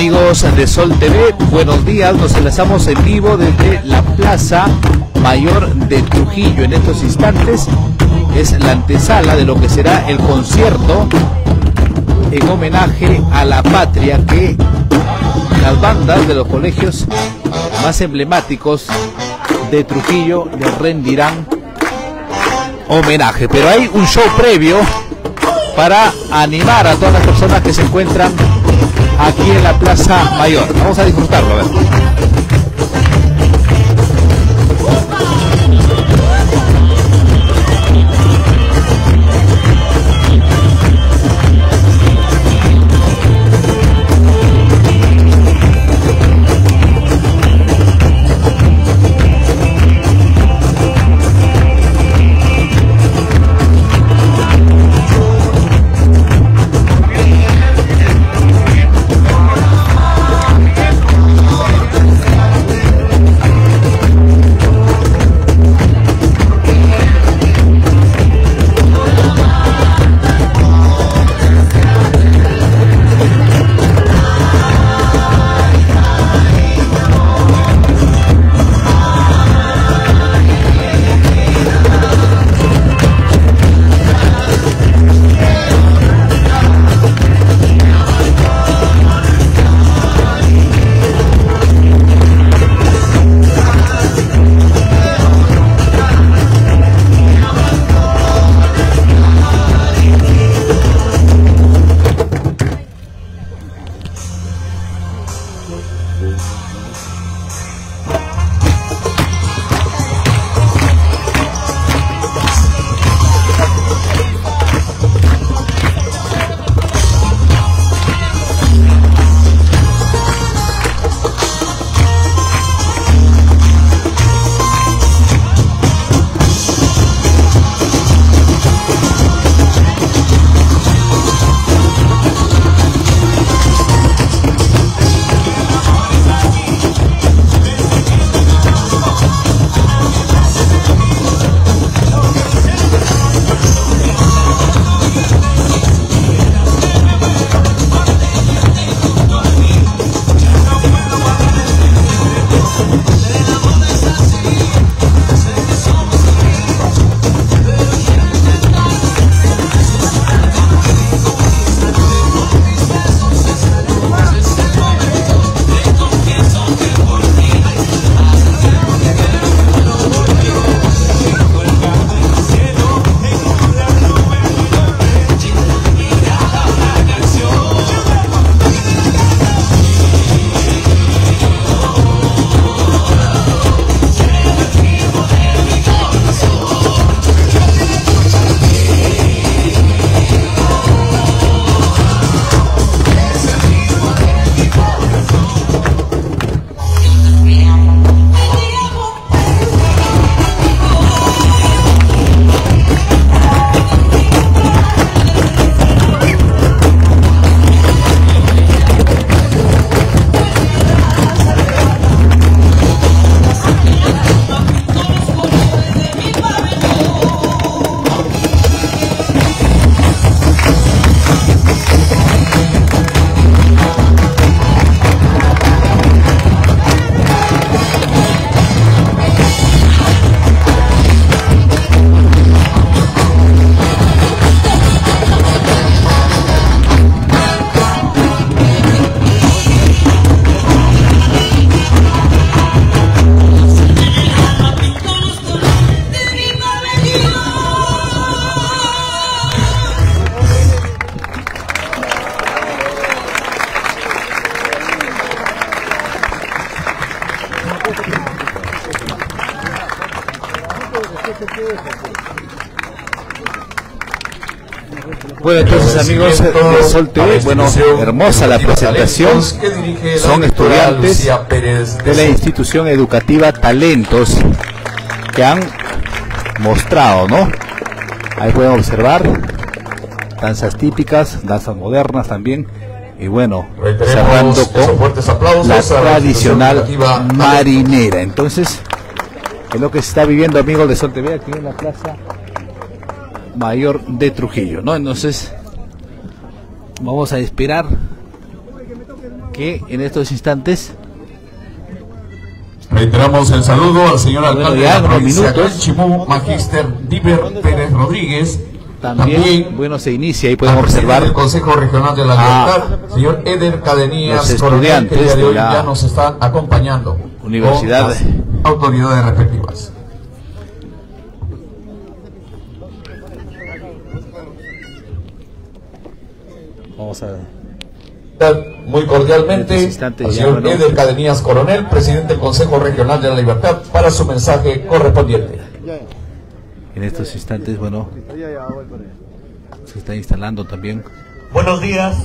amigos de Sol TV, buenos días, nos enlazamos en vivo desde la Plaza Mayor de Trujillo. En estos instantes es la antesala de lo que será el concierto en homenaje a la patria que las bandas de los colegios más emblemáticos de Trujillo le rendirán homenaje. Pero hay un show previo para animar a todas las personas que se encuentran aquí en la Plaza Mayor. Vamos a disfrutarlo, a ver. Bueno, entonces amigos de Sol TV, bueno, hermosa la presentación. Son estudiantes de la institución educativa Talentos que han mostrado, ¿no? Ahí pueden observar danzas típicas, danzas modernas también. Y bueno, cerrando con la tradicional marinera. Entonces, es lo que se está viviendo, amigos de Sol TV, aquí en la Plaza Mayor de Trujillo, ¿no? Entonces, vamos a esperar que en estos instantes... Reiteramos el saludo al señor alcalde de la provincia de Chimú, Magíster Díber Pérez Rodríguez. También, bueno, se inicia y podemos observar el Consejo Regional de la Libertad, señor Edel Cadenías Coronel, que el día de hoy ya nos está acompañando universidad, con las autoridades respectivas. Vamos a muy cordialmente al señor Edel Cadenías Coronel, presidente del Consejo Regional de la Libertad, para su mensaje correspondiente. En estos instantes, bueno, se está instalando también. Buenos días.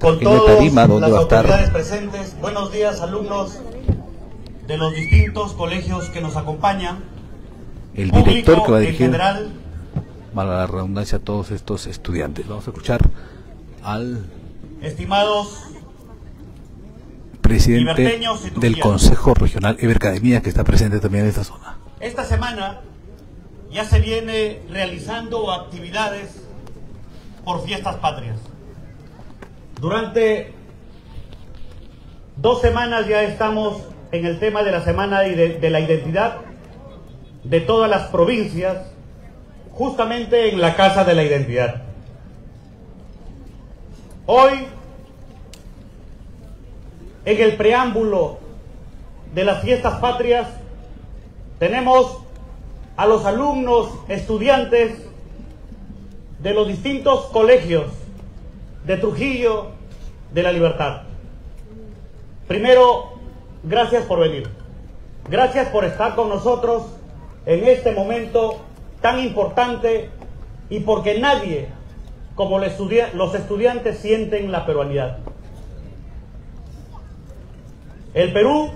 Con todas las autoridades presentes, buenos días alumnos de los distintos colegios que nos acompañan. El director que va a dirigir, para la redundancia, a todos estos estudiantes. Vamos a escuchar al estimados presidente del Consejo Regional Edel Cadenías, que está presente también en esta zona. Esta semana ya se viene realizando actividades por fiestas patrias. Durante 2 semanas ya estamos en el tema de la semana de la identidad de todas las provincias, justamente en la Casa de la Identidad. Hoy, en el preámbulo de las fiestas patrias, tenemos a los alumnos, estudiantes de los distintos colegios de Trujillo, de La Libertad. Primero, gracias por venir. Gracias por estar con nosotros en este momento tan importante y porque nadie como los estudiantes sienten la peruanidad. El Perú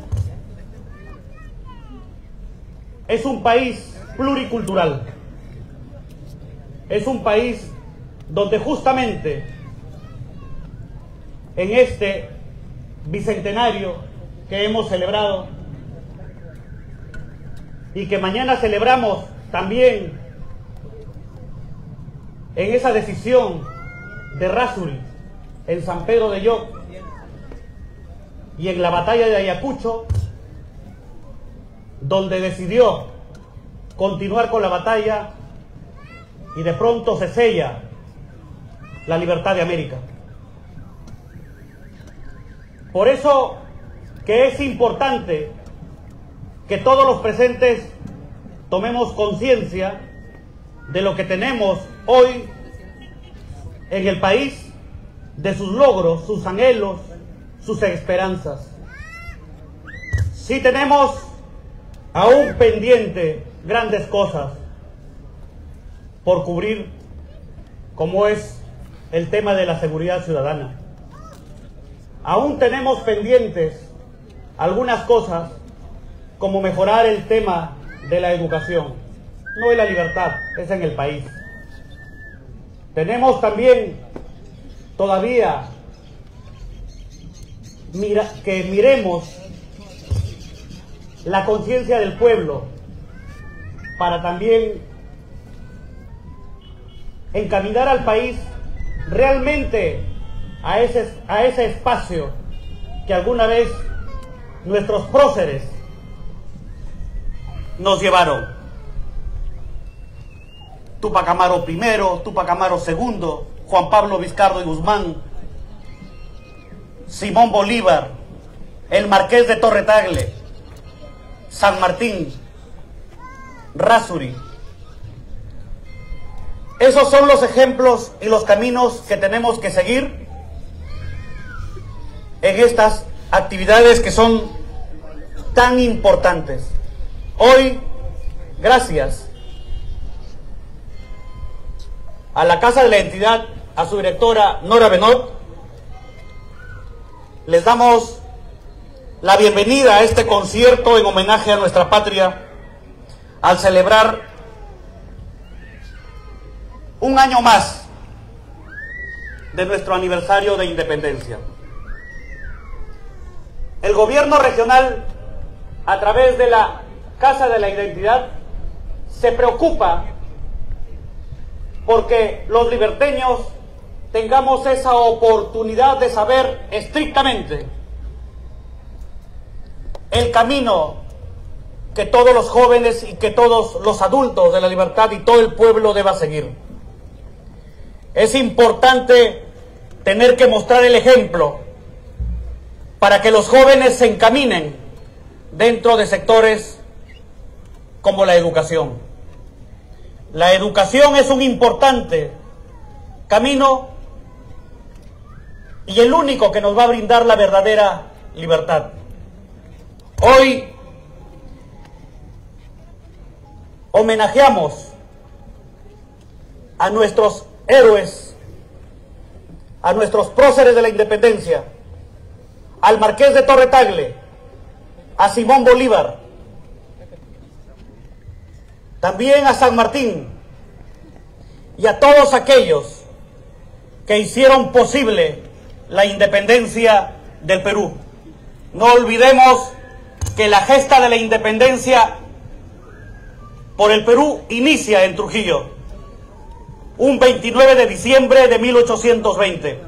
es un país pluricultural, es un país donde justamente en este bicentenario que hemos celebrado y que mañana celebramos también en esa decisión de Rasuri en San Pedro de Yoc y en la batalla de Ayacucho, donde decidió continuar con la batalla y de pronto se sella la libertad de América. Por eso que es importante que todos los presentes tomemos conciencia de lo que tenemos hoy en el país, de sus logros, sus anhelos, sus esperanzas. Sí tenemos aún pendiente grandes cosas por cubrir, como es el tema de la seguridad ciudadana. Aún tenemos pendientes algunas cosas, como mejorar el tema de la educación. No es la libertad, es en el país. Tenemos también todavía que miremos la conciencia del pueblo para también encaminar al país realmente a ese espacio que alguna vez nuestros próceres nos llevaron. Tupac Amaro I, Tupac Amaro II, Juan Pablo Vizcardo y Guzmán, Simón Bolívar, el Marqués de Torre Tagle, San Martín, Rasuri. Esos son los ejemplos y los caminos que tenemos que seguir en estas actividades que son tan importantes. Hoy, gracias a la Casa de la Identidad, a su directora Nora Benot, les damos la bienvenida a este concierto en homenaje a nuestra patria, al celebrar un año más de nuestro aniversario de independencia. El gobierno regional, a través de la Casa de la Identidad, se preocupa porque los liberteños tengamos esa oportunidad de saber estrictamente el camino que todos los jóvenes y que todos los adultos de La Libertad y todo el pueblo deba seguir. Es importante tener que mostrar el ejemplo para que los jóvenes se encaminen dentro de sectores como la educación. La educación es un importante camino y el único que nos va a brindar la verdadera libertad. Hoy homenajeamos a nuestros héroes, a nuestros próceres de la independencia, al Marqués de Torre Tagle, a Simón Bolívar, también a San Martín y a todos aquellos que hicieron posible la independencia del Perú. No olvidemos que la gesta de la independencia por el Perú inicia en Trujillo, un 29 de diciembre de 1820.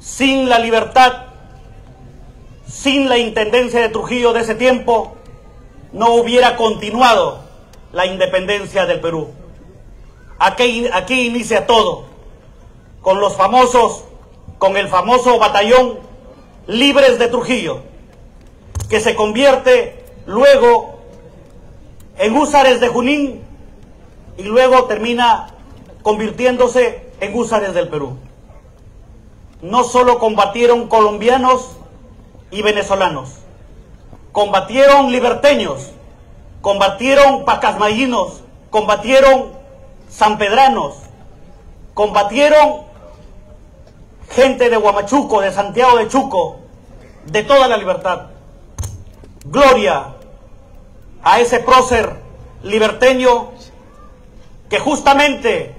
Sin la libertad, sin la intendencia de Trujillo de ese tiempo, no hubiera continuado la independencia del Perú. Aquí inicia todo, con el famoso batallón Libres de Trujillo, que se convierte luego en Húsares de Junín y luego termina convirtiéndose en Húsares del Perú. No solo combatieron colombianos y venezolanos, combatieron liberteños, combatieron pacasmayinos, combatieron sanpedranos, combatieron gente de Huamachuco, de Santiago de Chuco, de toda la libertad. Gloria a ese prócer liberteño que justamente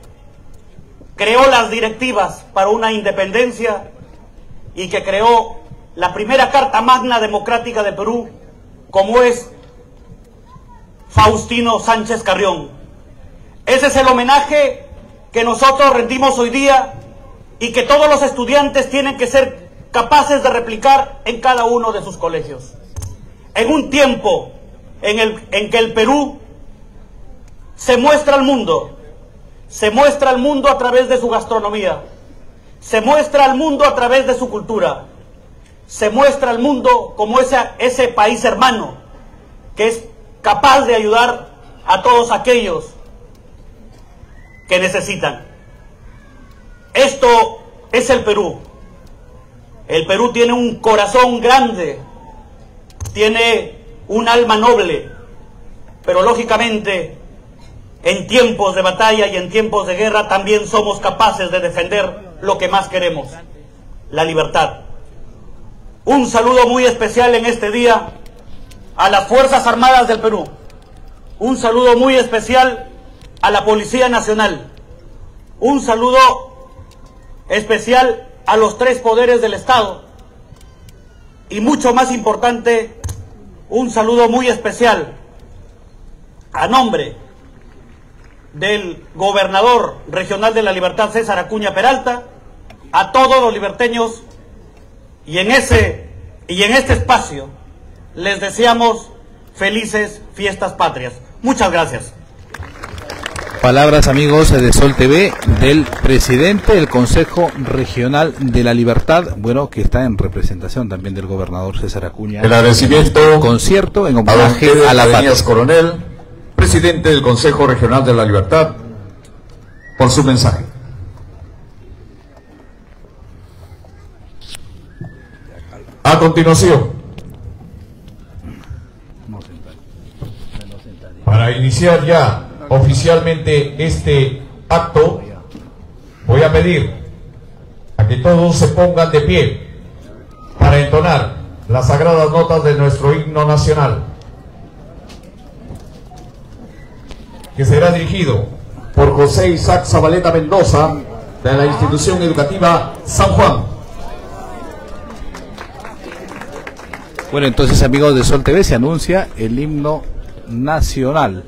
creó las directivas para una independencia y que creó la primera Carta Magna Democrática de Perú, como es Faustino Sánchez Carrión. Ese es el homenaje que nosotros rendimos hoy día y que todos los estudiantes tienen que ser capaces de replicar en cada uno de sus colegios. En un tiempo en que el Perú se muestra al mundo a través de su gastronomía, se muestra al mundo a través de su cultura, se muestra al mundo como ese país hermano que es capaz de ayudar a todos aquellos que necesitan. Esto es el Perú. El Perú tiene un corazón grande, tiene un alma noble, pero lógicamente en tiempos de batalla y en tiempos de guerra también somos capaces de defender lo que más queremos, la libertad. Un saludo muy especial en este día a las Fuerzas Armadas del Perú, un saludo muy especial a la Policía Nacional, un saludo especial a los tres poderes del Estado y mucho más importante, un saludo muy especial a nombre del gobernador regional de La Libertad, César Acuña Peralta, a todos los liberteños, y en este espacio les deseamos felices fiestas patrias. Muchas gracias. Palabras, amigos de Sol TV, del presidente del Consejo Regional de la Libertad, bueno, que está en representación también del gobernador César Acuña. El agradecimiento, concierto en homenaje a Edel Cadenías Coronel, presidente del Consejo Regional de la Libertad, por su mensaje. A continuación, para iniciar ya oficialmente este acto, voy a pedir a que todos se pongan de pie para entonar las sagradas notas de nuestro himno nacional, que será dirigido por José Isaac Zabaleta Mendoza, de la Institución Educativa San Juan. Bueno, entonces, amigos de Sol TV, se anuncia el himno nacional.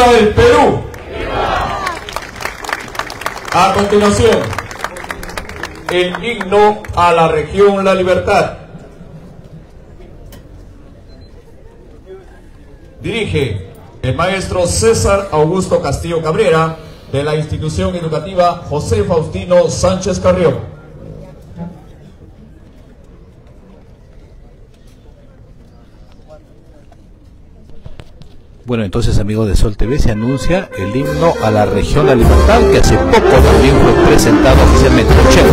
¡Viva el Perú! ¡Viva! A continuación, el himno a la región La Libertad. Dirige el maestro César Augusto Castillo Cabrera, de la institución educativa José Faustino Sánchez Carrión. Bueno, entonces, amigos de Sol TV, se anuncia el himno a la región La Libertad, que hace poco también fue presentado oficialmente por Chile.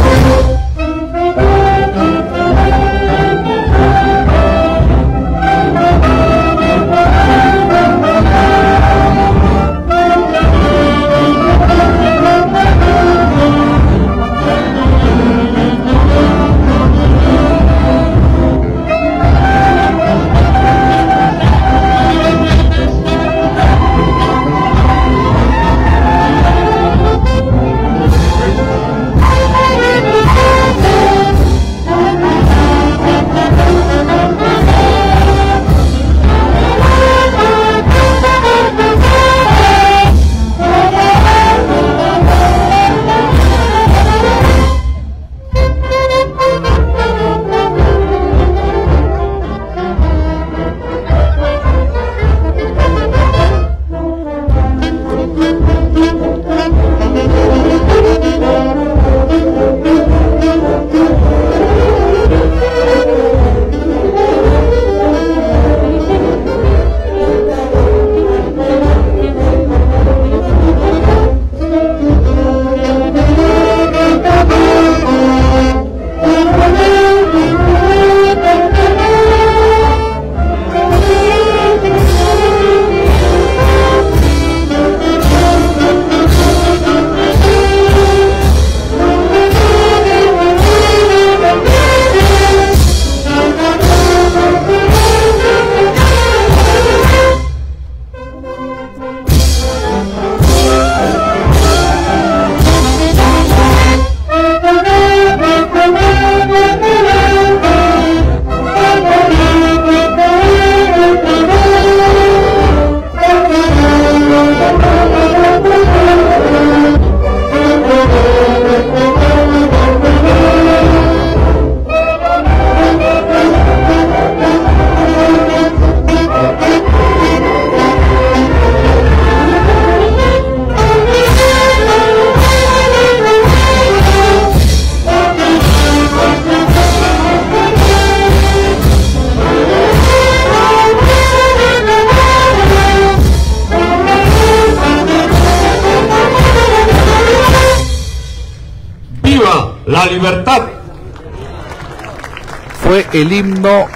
El himno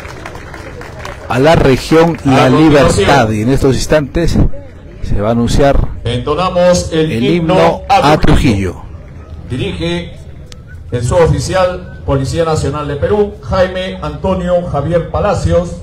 a la región La Libertad, y en estos instantes se va a anunciar el himno a Trujillo. Dirige el suboficial Policía Nacional de Perú, Jaime Antonio Javier Palacios.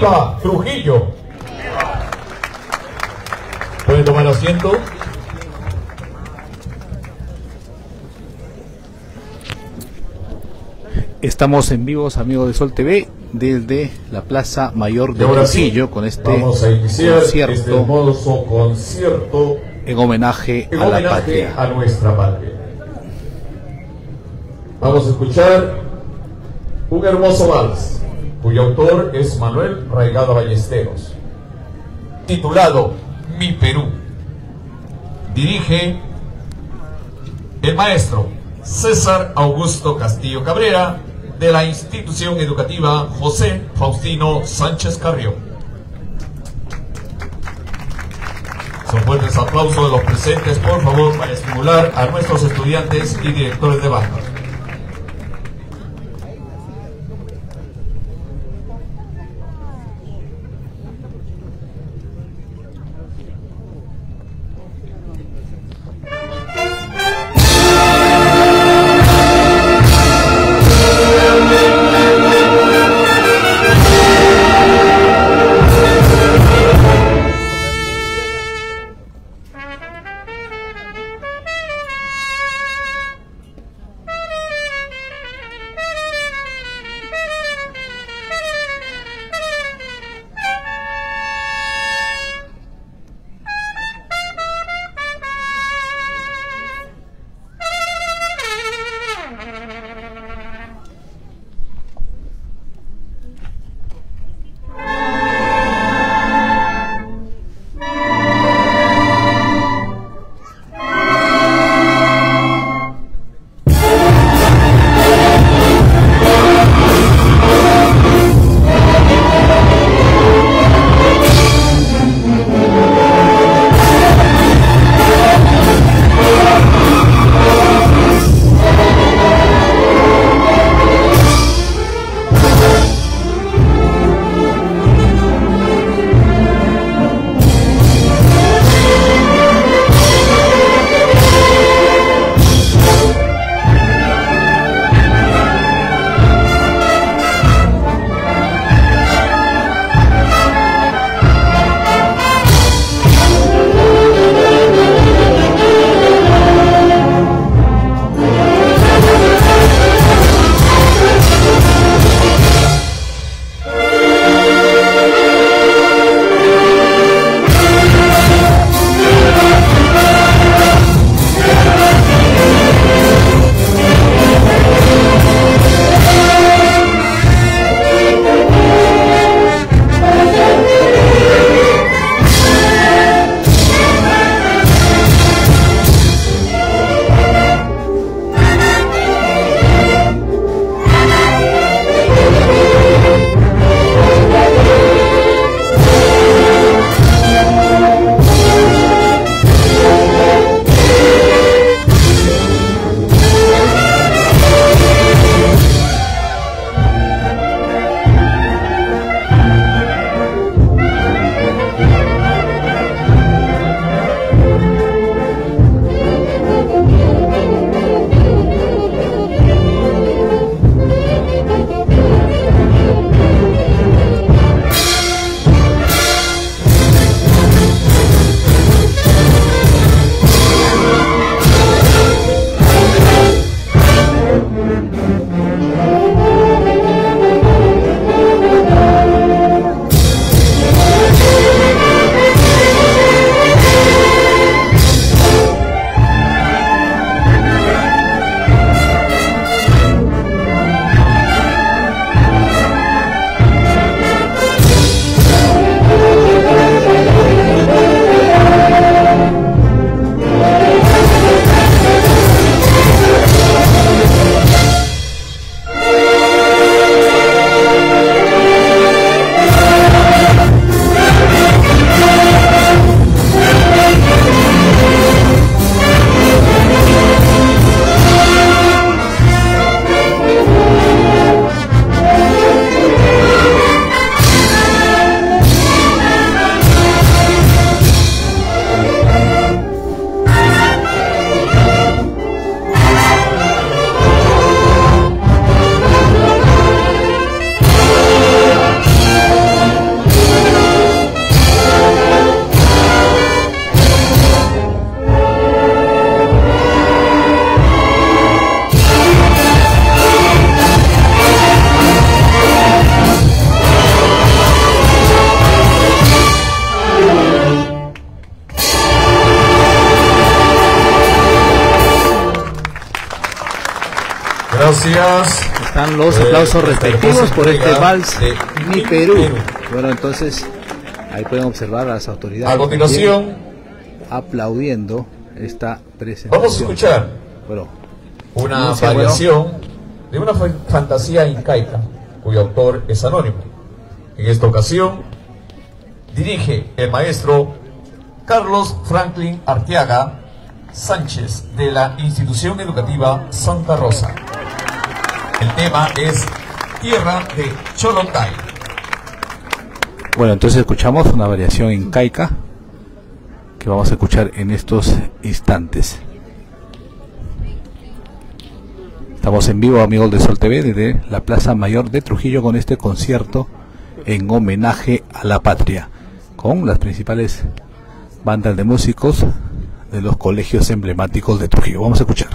¡Viva Trujillo! Pueden tomar asiento. Estamos en vivos, amigos de Sol TV, desde la Plaza Mayor de Trujillo, sí, con este concierto en homenaje a la patria, a nuestra patria. Vamos a escuchar un hermoso vals, cuyo autor es Manuel Raygada Ballesteros, titulado Mi Perú. Dirige el maestro César Augusto Castillo Cabrera, de la institución educativa José Faustino Sánchez Carrión. Son fuertes aplausos de los presentes, por favor, para estimular a nuestros estudiantes y directores de banda. gracias. Están los aplausos respectivos por este vals de Mi Perú. Bueno, entonces, ahí pueden observar a las autoridades. A continuación, aplaudiendo esta presentación. Vamos a escuchar una variación de una fantasía incaica, cuyo autor es anónimo. En esta ocasión, dirige el maestro Carlos Franklin Arteaga Sánchez, de la Institución Educativa Santa Rosa. El tema es Tierra de Cholotay. Bueno, entonces escuchamos una variación incaica que vamos a escuchar en estos instantes. Estamos en vivo, amigos de Sol TV, desde la Plaza Mayor de Trujillo, con este concierto en homenaje a la patria, con las principales bandas de músicos de los colegios emblemáticos de Trujillo. Vamos a escuchar.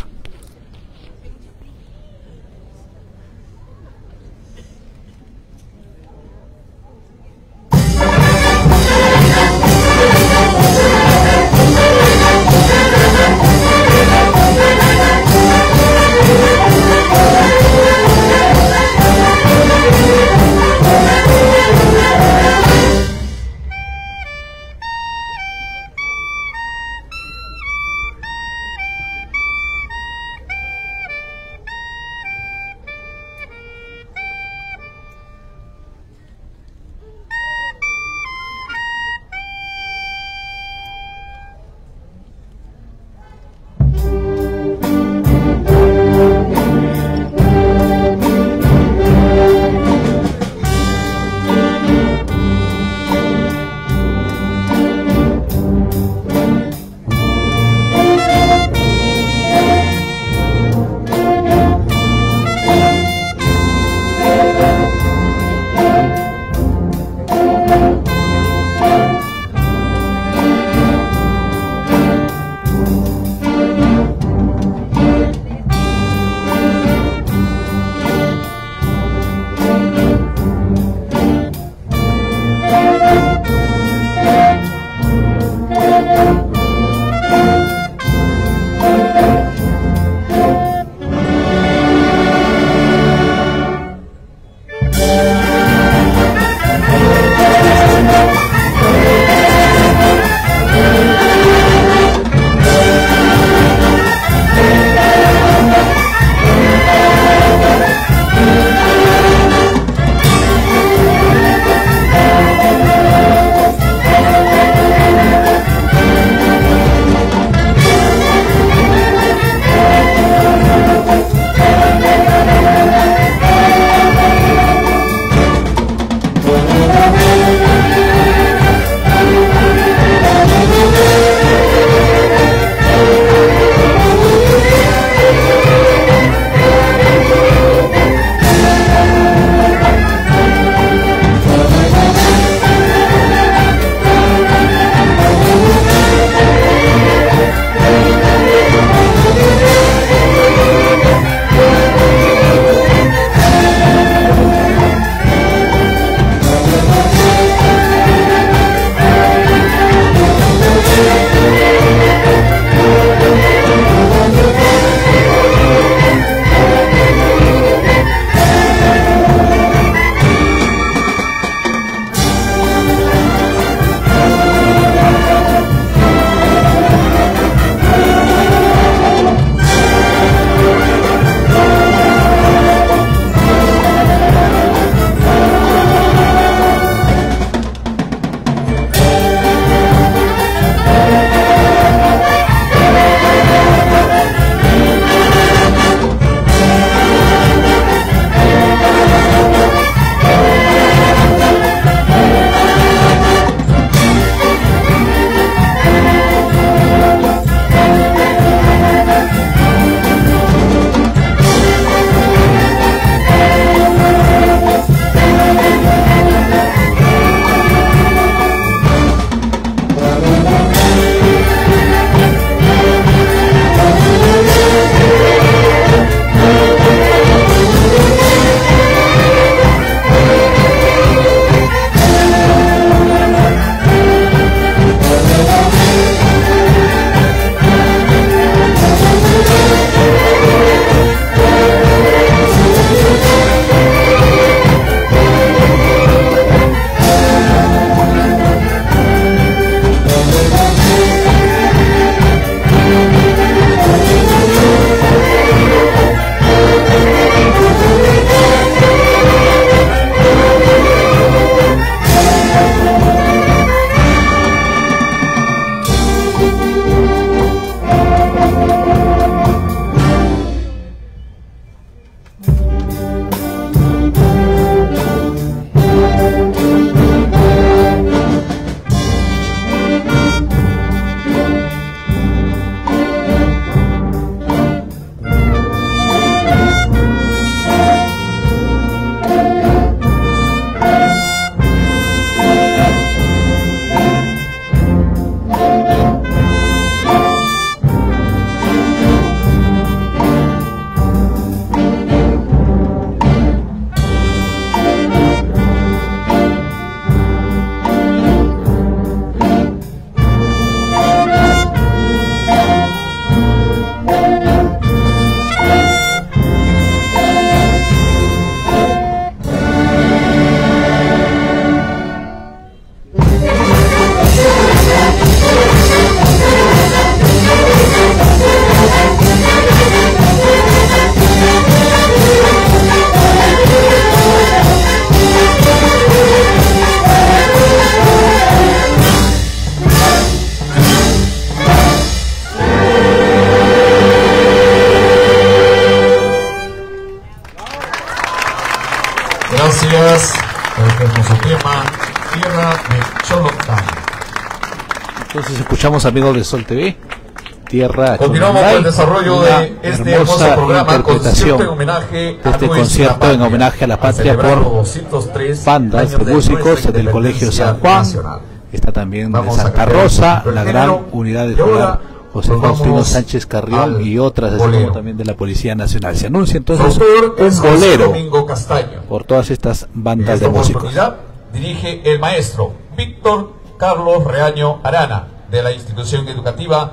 Gracias por el hermoso tema, Tierra de Cholotay. Entonces escuchamos, amigos de Sol TV, Tierra de Cholotay. Continuamos con el desarrollo de este hermoso programa, interpretación de este concierto en homenaje a la patria por bandas de músicos del Colegio San Juan. Nacional. Está también de Santa Rosa, la gran unidad de jugar José Faustino Sánchez Carrión y otras, así como también de la Policía Nacional. Se anuncia entonces bolero por todas estas bandas de músicos. Dirige el maestro Víctor Carlos Reaño Arana, de la institución educativa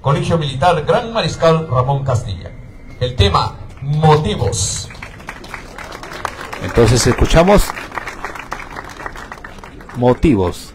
Colegio Militar Gran Mariscal Ramón Castilla. El tema, Motivos. Entonces escuchamos Motivos.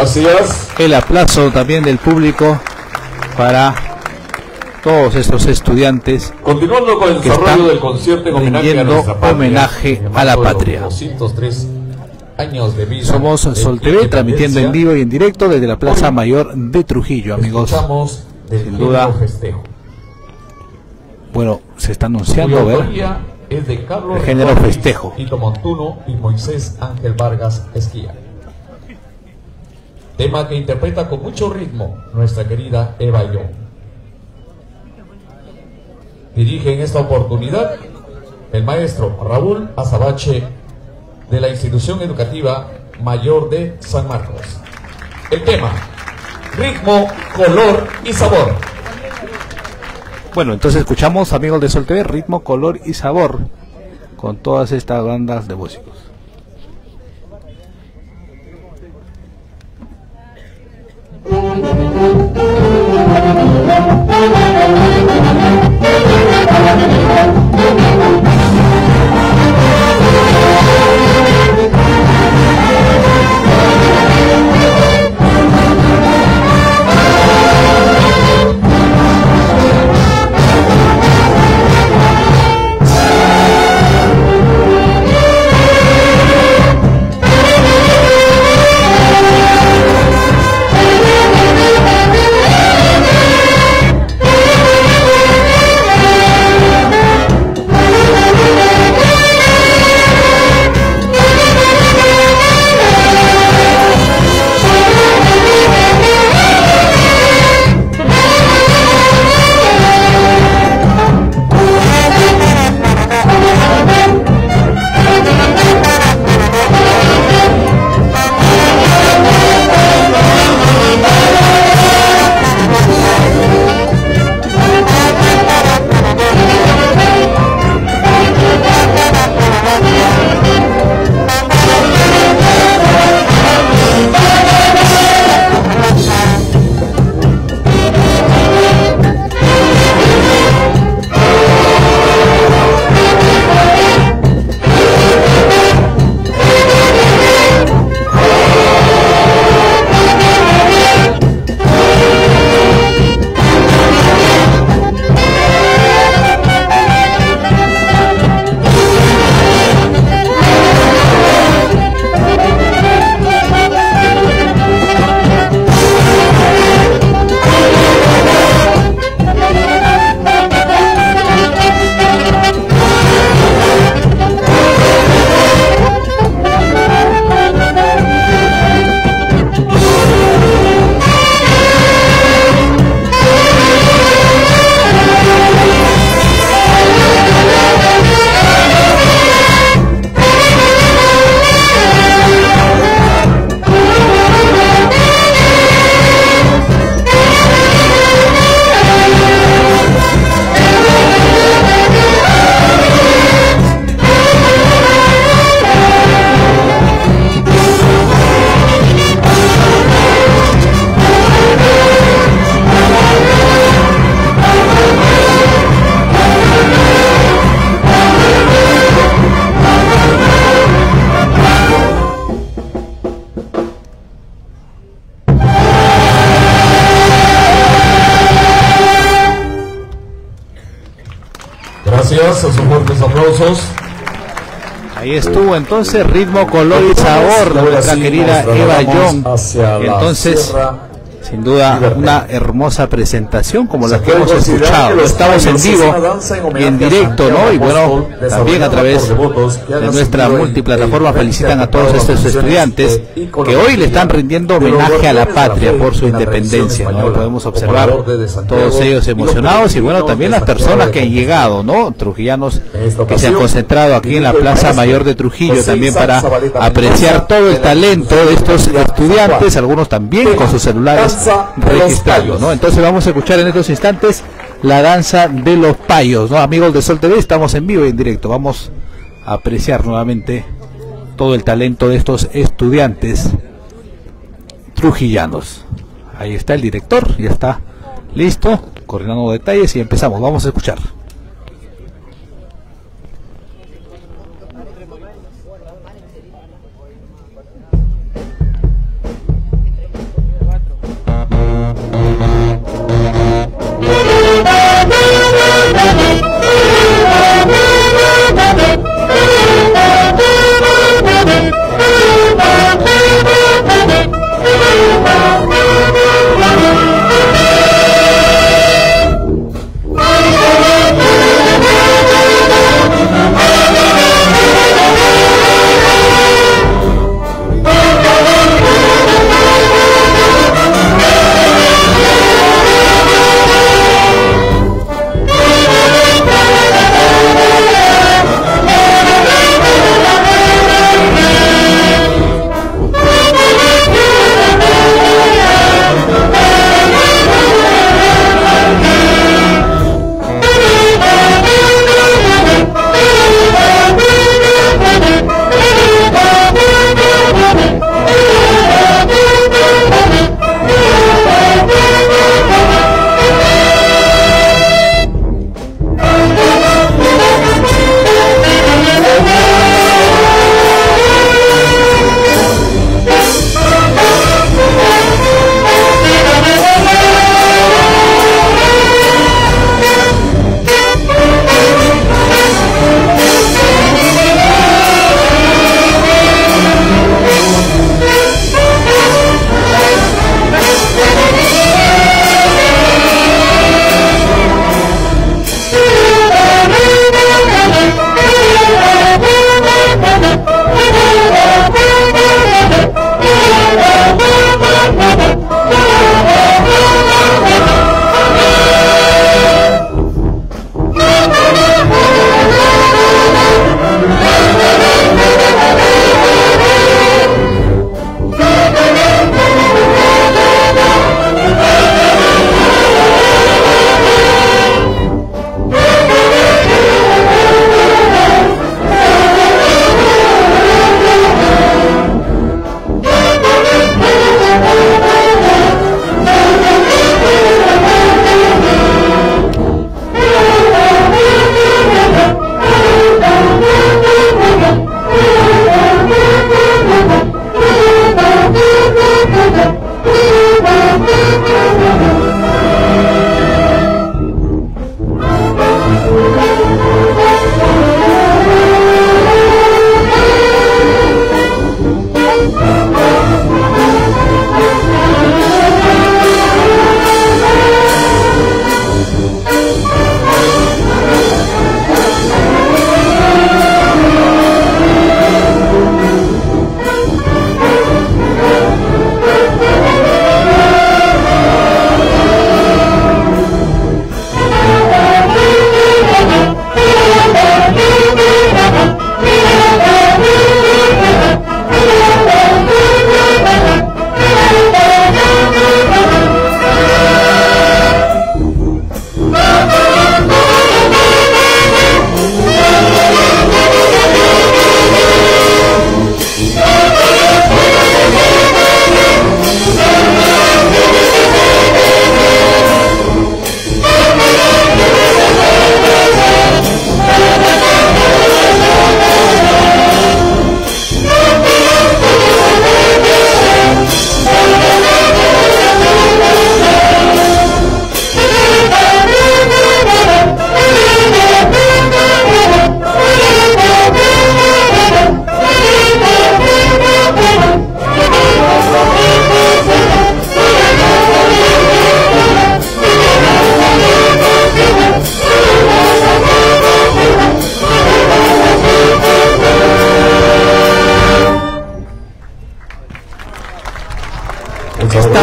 Gracias. El aplauso también del público para todos estos estudiantes. Continuando con el desarrollo del concierto en homenaje a nuestra patria, homenaje a la patria. 203 años de vida. Somos Sol TV, transmitiendo en vivo y en directo desde la Plaza Mayor de Trujillo, amigos. Sin duda. Bueno, se está anunciando, ¿verdad? Es de Carlos el género Rodríguez, festejo. Tito Montuno y Moisés Ángel Vargas Esquía. Tema que interpreta con mucho ritmo nuestra querida Eva Young. Dirige en esta oportunidad el maestro Raúl Azabache de la Institución Educativa Mayor de San Marcos. El tema, ritmo, color y sabor. Bueno, entonces escuchamos, amigos de Sol TV, ritmo, color y sabor, con todas estas bandas de músicos. Ahí estuvo entonces ritmo, color y sabor de nuestra querida Eva Young. Entonces, sin duda, una hermosa presentación como la que hemos escuchado. Estamos en vivo y en directo, ¿no? Y bueno, también a través de nuestra multiplataforma felicitan a todos estos estudiantes que hoy le están rindiendo homenaje a la patria por su independencia, ¿no? Podemos observar todos ellos emocionados y bueno, también las personas que han llegado, ¿no? Trujillanos que se han concentrado aquí en la Plaza Mayor de Trujillo también para apreciar todo el talento de estos estudiantes, algunos también con sus celulares registrados, ¿no? Entonces vamos a escuchar en estos instantes la danza de los payos, ¿no? Amigos de Sol TV, estamos en vivo y en directo, vamos a apreciar nuevamente todo el talento de estos estudiantes trujillanos. Ahí está el director, ya está listo, coordinando detalles y empezamos, vamos a escuchar.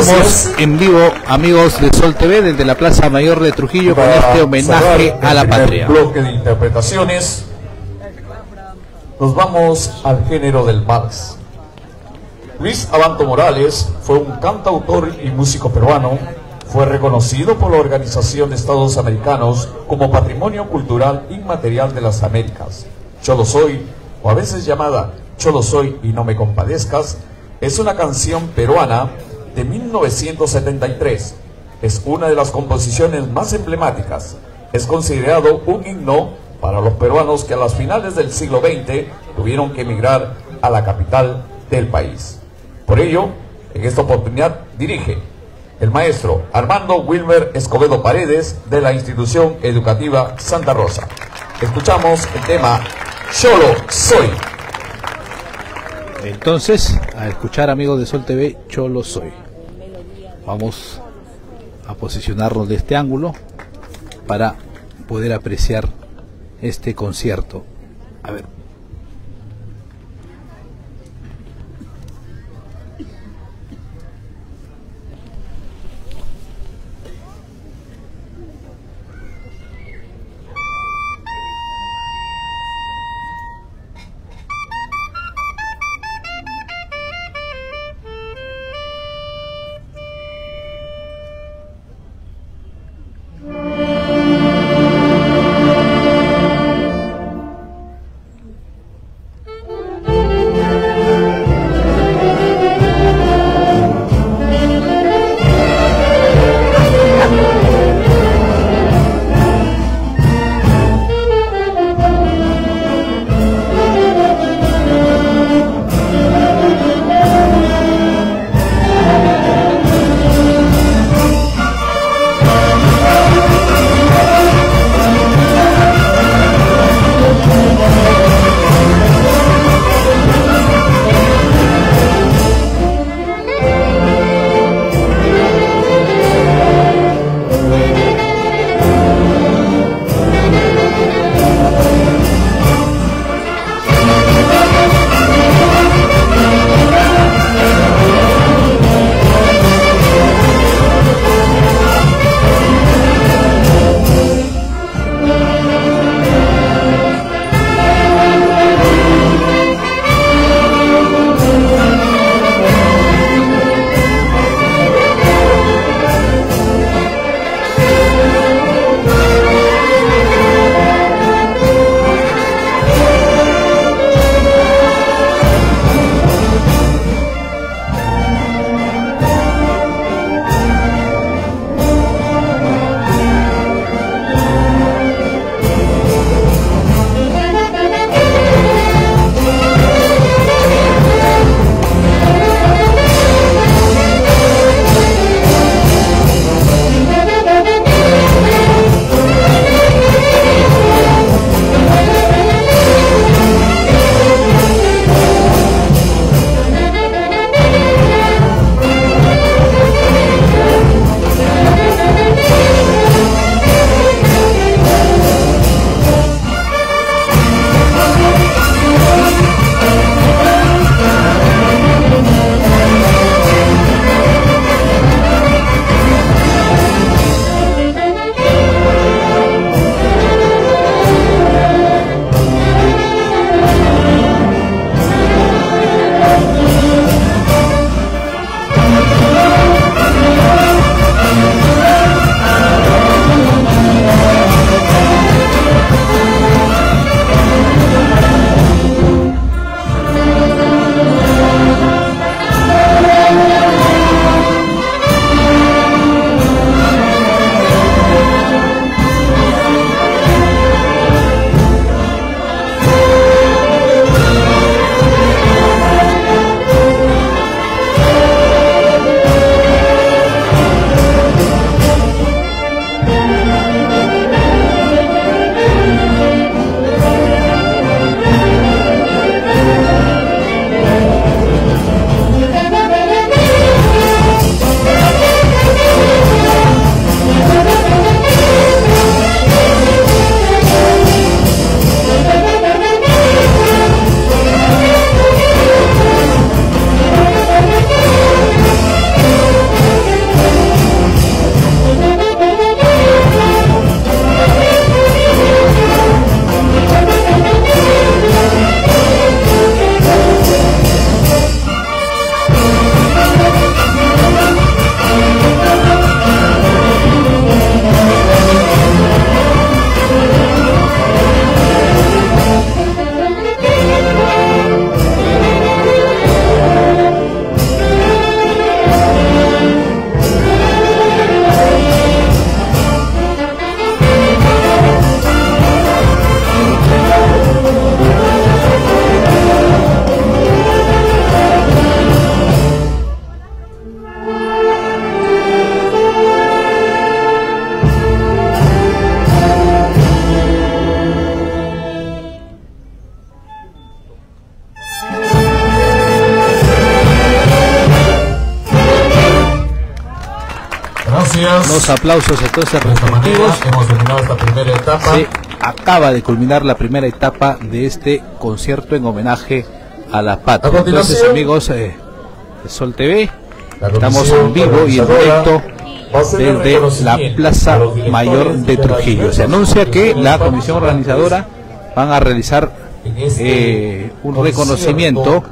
Estamos en vivo, amigos de Sol TV, desde la Plaza Mayor de Trujillo, con este homenaje a la patria. Bloque de interpretaciones. Nos vamos al género del vals. Luis Abanto Morales fue un cantautor y músico peruano. Fue reconocido por la Organización de Estados Americanos como Patrimonio Cultural Inmaterial de las Américas. Cholo Soy, o a veces llamada Cholo Soy y no me compadezcas, es una canción peruana de 1973. Es una de las composiciones más emblemáticas. Es considerado un himno para los peruanos que a las finales del siglo XX tuvieron que emigrar a la capital del país. Por ello, en esta oportunidad dirige el maestro Armando Wilmer Escobedo Paredes, de la Institución Educativa Santa Rosa. Escuchamos el tema Cholo Soy. Entonces, a escuchar, amigos de Sol TV, Cholo Soy. Vamos a posicionarnos de este ángulo para poder apreciar este concierto. A ver. gracias. Los aplausos a todos respectivos. Hemos terminado esta primera etapa. Se acaba de culminar la primera etapa de este concierto en homenaje a la patria. Entonces, amigos, Sol TV, estamos en vivo y en directo desde la Plaza Mayor de Trujillo. Se anuncia que la comisión organizadora van a realizar un reconocimiento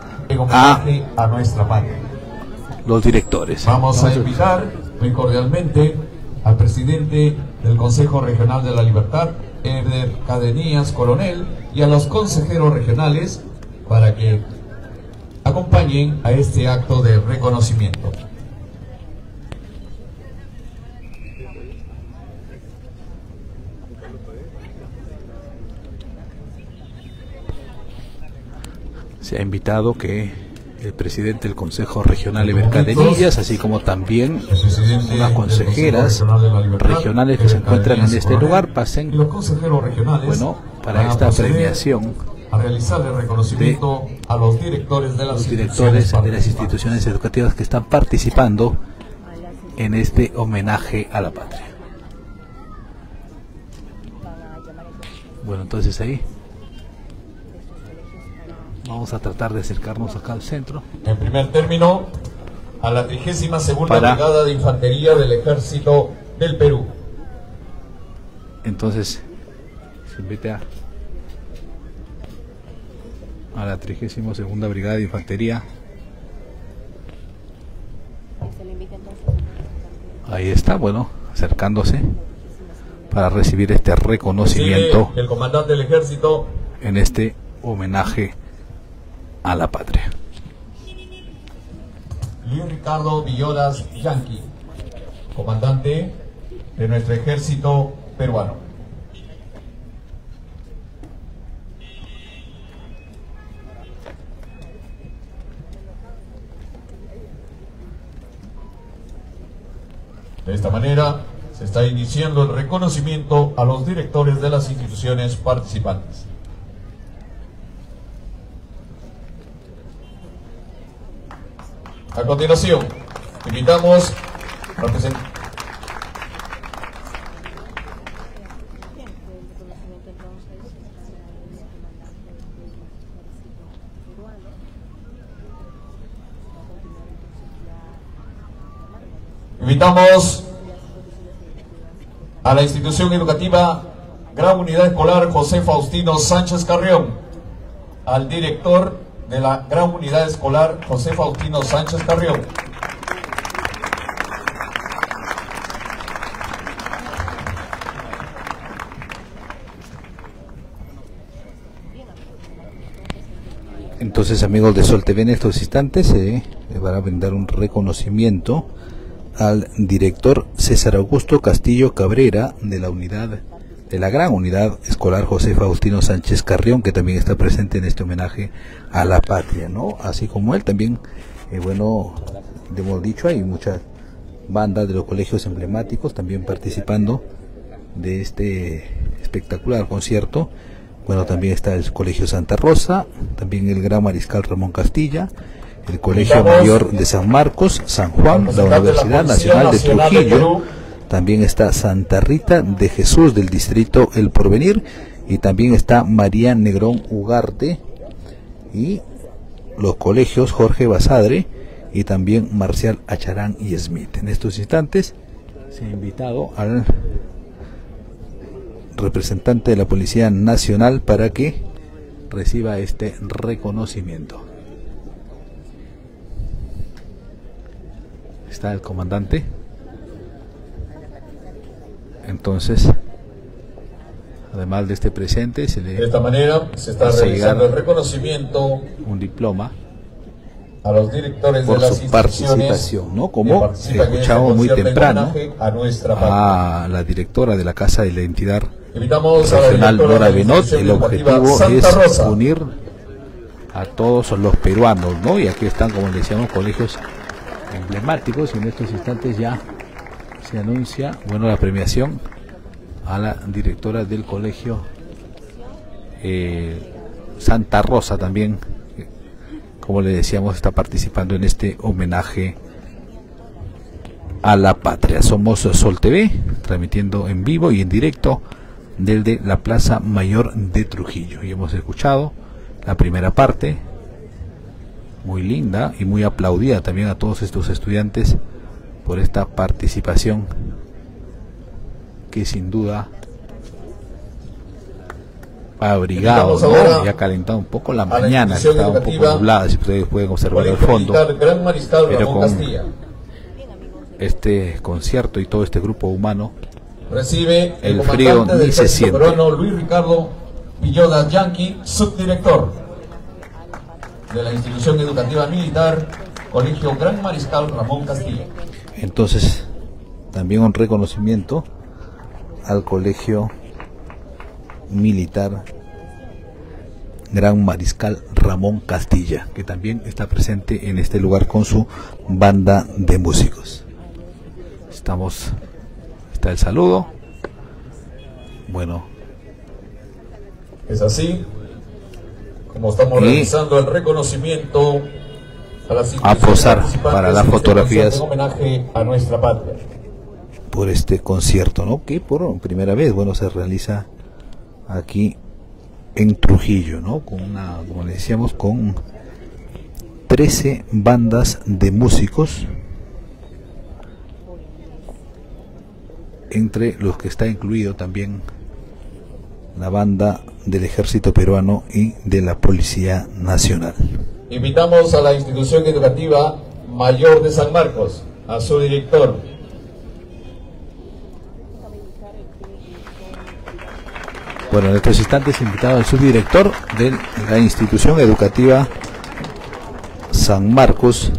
a nuestra patria. Los directores. Vamos a invitar muy cordialmente al presidente del Consejo Regional de la Libertad, Edel Cadenías Coronel, y a los consejeros regionales para que acompañen a este acto de reconocimiento. Se ha invitado que el presidente del Consejo Regional Eber Cadenillas, así como también unas consejeras regionales que se encuentran en este lugar, pasen para esta premiación a realizar el reconocimiento a los directores de las instituciones educativas que están participando en este homenaje a la patria. Bueno, entonces ahí vamos a tratar de acercarnos acá al centro. En primer término, a la 32ª Brigada de Infantería del Ejército del Perú. Entonces, se invita a la 32ª Brigada de Infantería. Ahí está, bueno, acercándose para recibir este reconocimiento. El comandante del ejército en este homenaje a la patria. Luis Ricardo Villolas Yanqui, comandante de nuestro ejército peruano. De esta manera se está iniciando el reconocimiento a los directores de las instituciones participantes. A continuación, invitamos a la institución educativa Gran Unidad Escolar José Faustino Sánchez Carrión, al director de la Gran Unidad Escolar José Faustino Sánchez Carrión. Entonces, amigos de Sol TV, en estos instantes se va a brindar un reconocimiento al director César Augusto Castillo Cabrera de la unidad, de la Gran Unidad Escolar José Faustino Sánchez Carrión, que también está presente en este homenaje a la patria, ¿no? Así como él también, bueno, hemos dicho, hay muchas bandas de los colegios emblemáticos también participando de este espectacular concierto. Bueno, también está el Colegio Santa Rosa, también el Gran Mariscal Ramón Castilla, el Colegio Mayor de San Marcos, San Juan, la Universidad Nacional de Trujillo. También está Santa Rita de Jesús del distrito El Porvenir, y también está María Negrón Ugarte, y los colegios Jorge Basadre y también Marcial Acharán y Smith. En estos instantes se ha invitado al representante de la Policía Nacional para que reciba este reconocimiento. Está el comandante. Entonces, además de este presente, se le de esta manera se está realizando el reconocimiento, un diploma a los directores por de las su participación, ¿no? Como escuchamos muy temprano a la directora de la Casa de la Identidad Regional, Nora Benot. El objetivo es unir a todos los peruanos, ¿no? Y aquí están, como decíamos, colegios emblemáticos, y en estos instantes ya se anuncia, bueno, la premiación a la directora del colegio Santa Rosa también, como le decíamos, está participando en este homenaje a la patria. Somos Sol TV, transmitiendo en vivo y en directo desde la Plaza Mayor de Trujillo. Y hemos escuchado la primera parte, muy linda y muy aplaudida también a todos estos estudiantes por esta participación que sin duda ha abrigado, ¿no?, y ha calentado un poco la mañana, está un poco nublada, si ustedes pueden observar el fondo, pero con este concierto y todo este grupo humano, recibe el frío ni se siente. Luis Ricardo Villodas Yanqui, subdirector de la Institución Educativa Militar, Colegio Gran Mariscal Ramón Castilla. Entonces, también un reconocimiento al Colegio Militar Gran Mariscal Ramón Castilla, que también está presente en este lugar con su banda de músicos. Está el saludo. Bueno, es así como estamos realizando el reconocimiento a las instituciones, a posar para las fotografías en homenaje a nuestra patria por este concierto, ¿no?, que por primera vez, bueno, se realiza aquí en Trujillo, ¿no?, con una, como le decíamos, con 13 bandas de músicos, entre los que está incluido también la banda del Ejército Peruano y de la Policía Nacional. Invitamos a la Institución Educativa Mayor de San Marcos, a su director. Bueno, en estos instantes invitado al subdirector de la Institución Educativa San Marcos,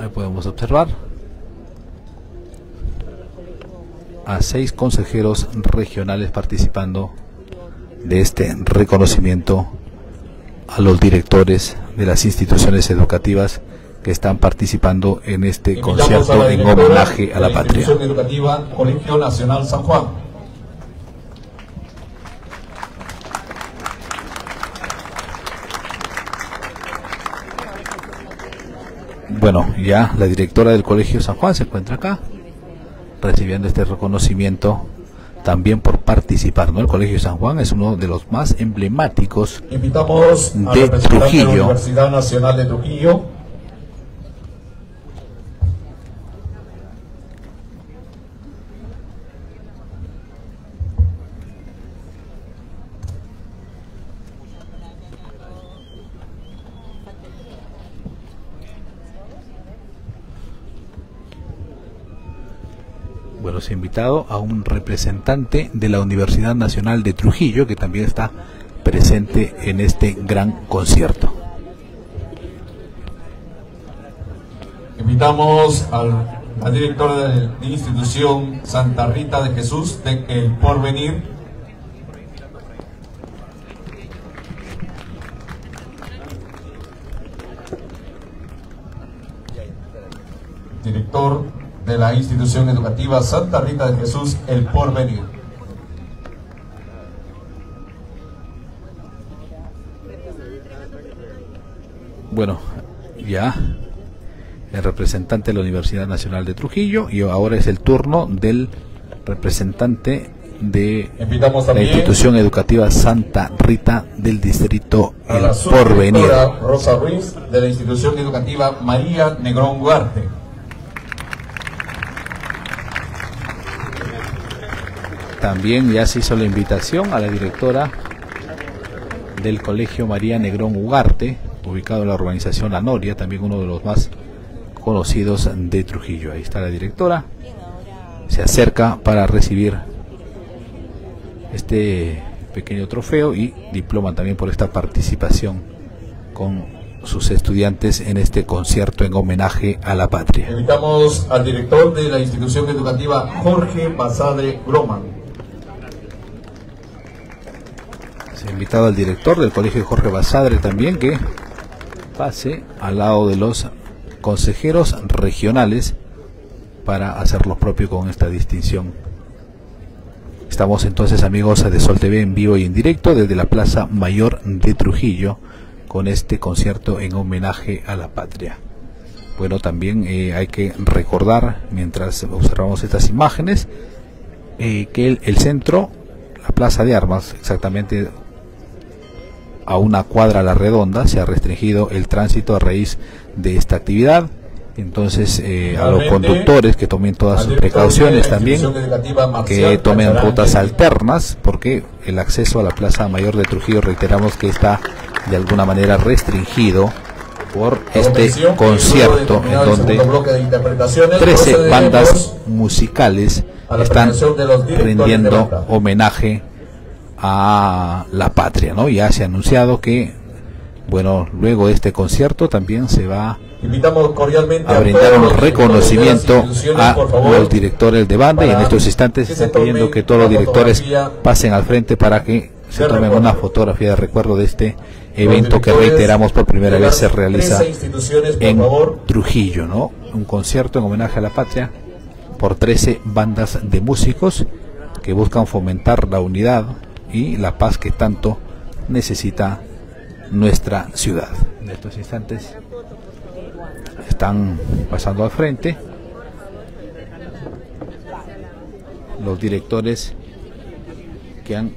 ahí podemos observar a 6 consejeros regionales participando de este reconocimiento a los directores de las instituciones educativas que están participando en este concierto en homenaje a la patria. Institución Educativa Colegio Nacional San Juan. Bueno, ya la directora del Colegio San Juan se encuentra acá, recibiendo este reconocimiento también por participar, ¿no? El Colegio San Juan es uno de los más emblemáticos de Trujillo. De la Universidad Nacional de Trujillo. Invitado a un representante de la Universidad Nacional de Trujillo que también está presente en este gran concierto. Invitamos al director de la institución Santa Rita de Jesús de El Porvenir. Director de la Institución Educativa Santa Rita de Jesús, El Porvenir. Bueno, ya el representante de la Universidad Nacional de Trujillo, y ahora es el turno del representante de la Institución Educativa Santa Rita del Distrito El Porvenir, Rosa Ruiz, de la Institución Educativa María Negrón Ugarte. También ya se hizo la invitación a la directora del Colegio María Negrón Ugarte, ubicado en la urbanización La Noria, también uno de los más conocidos de Trujillo. Ahí está la directora, se acerca para recibir este pequeño trofeo y diploma también por esta participación con sus estudiantes en este concierto en homenaje a la patria. Invitamos al director de la Institución Educativa Jorge Basadre Grohmann. Invitado al director del Colegio Jorge Basadre también que pase al lado de los consejeros regionales para hacer lo propio con esta distinción Estamos entonces, amigos de Sol TV, en vivo y en directo desde la Plaza Mayor de Trujillo con este concierto en homenaje a la patria. Bueno, también hay que recordar, mientras observamos estas imágenes, que el centro, la Plaza de Armas, exactamente a una cuadra a la redonda, se ha restringido el tránsito a raíz de esta actividad. Entonces, a los conductores que tomen todas sus precauciones también, que tomen rutas alternas, porque el acceso a la Plaza Mayor de Trujillo, reiteramos que está de alguna manera restringido por este concierto, en donde 13 bandas musicales están rindiendo homenaje a la patria, ¿no? Ya se ha anunciado que, bueno, luego de este concierto también se va a brindar un reconocimiento a los directores de banda, y en estos instantes se está pidiendo que todos los directores pasen al frente para que se tomen una fotografía de recuerdo de este evento que, reiteramos, por primera vez se realiza en Trujillo, ¿no? Un concierto en homenaje a la patria por 13 bandas de músicos que buscan fomentar la unidad y la paz que tanto necesita nuestra ciudad. En estos instantes están pasando al frente los directores que han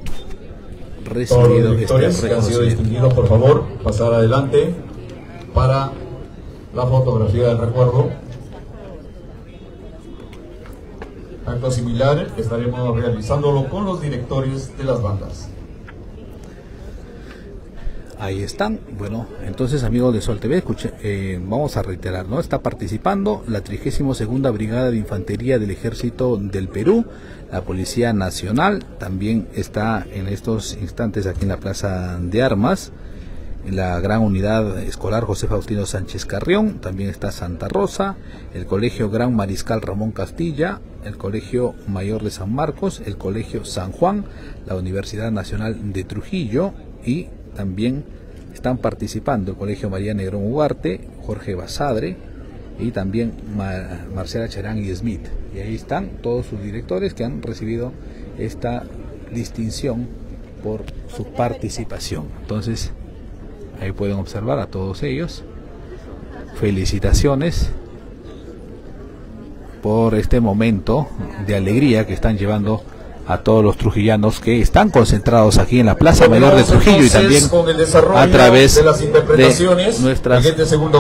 recibido este reconocimiento. Por favor, pasar adelante para la fotografía del recuerdo. Acto similar estaremos realizándolo con los directores de las bandas. Ahí están. Bueno, entonces, amigos de Sol TV, escuché, vamos a reiterar, ¿no? Está participando la 32ª Brigada de Infantería del Ejército del Perú, la Policía Nacional también está en estos instantes aquí en la Plaza de Armas, la Gran Unidad Escolar José Faustino Sánchez Carrión, también está Santa Rosa, el Colegio Gran Mariscal Ramón Castilla, el Colegio Mayor de San Marcos, el Colegio San Juan, la Universidad Nacional de Trujillo, y también están participando el Colegio María Negrón Ugarte, Jorge Basadre y también Marcial Acharán y Smith. Y ahí están todos sus directores que han recibido esta distinción por su participación. Entonces, ahí pueden observar a todos ellos. Felicitaciones por este momento de alegría que están llevando a todos los trujillanos que están concentrados aquí en la Plaza Mayor de Trujillo, y también a través de nuestras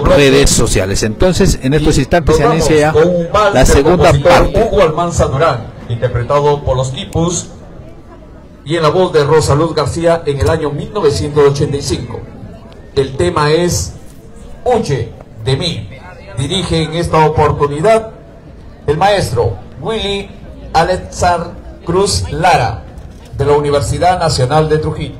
redes sociales. Entonces, en estos instantes se inicia ya la segunda parte. Hugo Almanza Durán, interpretado por los Quipus, y en la voz de Rosa Luz García en el año 1985. El tema es Huye de mí. Dirige en esta oportunidad el maestro Willy Alexar Cruz Lara, de la Universidad Nacional de Trujillo.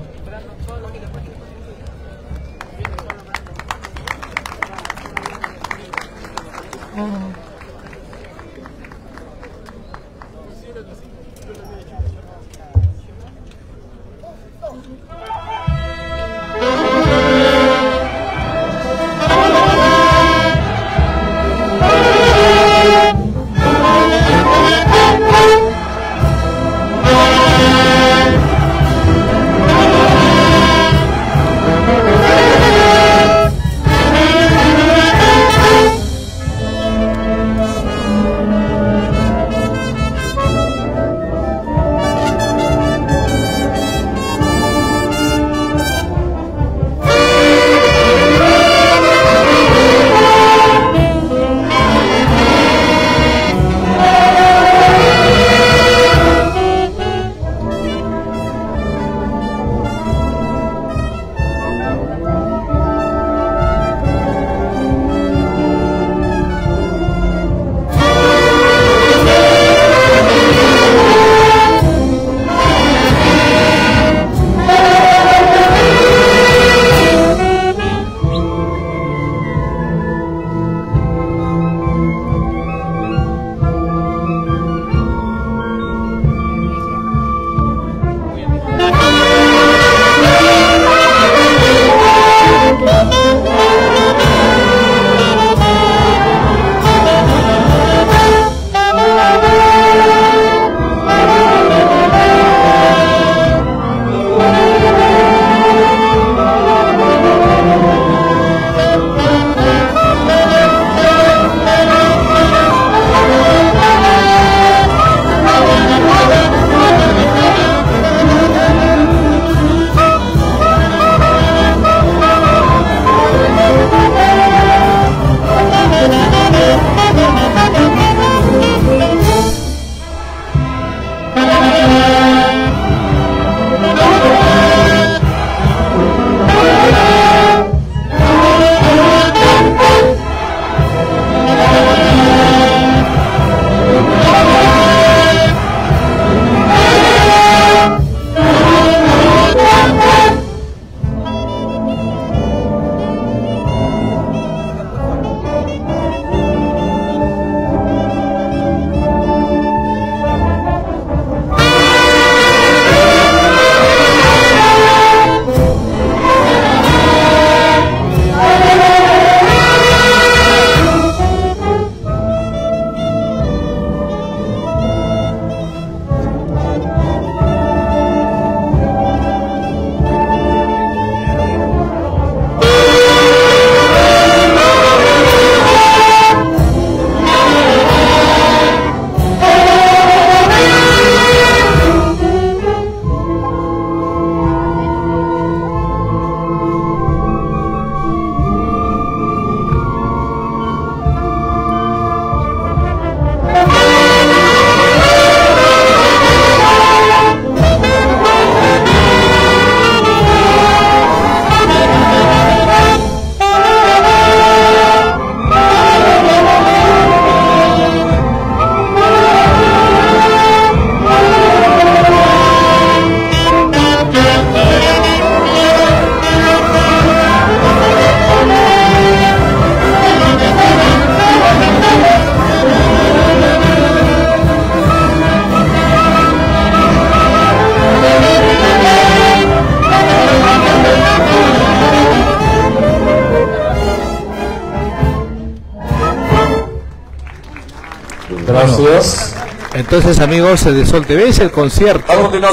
Gracias. Entonces, amigos de Sol TV, es el concierto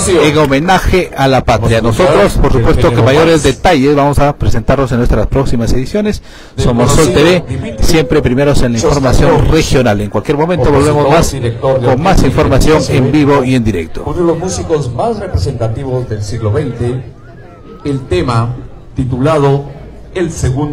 en homenaje a la patria. Nosotros, por supuesto, que mayores detalles vamos a presentarlos en nuestras próximas ediciones. Somos Sol TV, siempre primeros en la información regional. En cualquier momento volvemos más con más información en vivo y en directo. Uno de los músicos más representativos del siglo XX, el tema titulado El Segundo.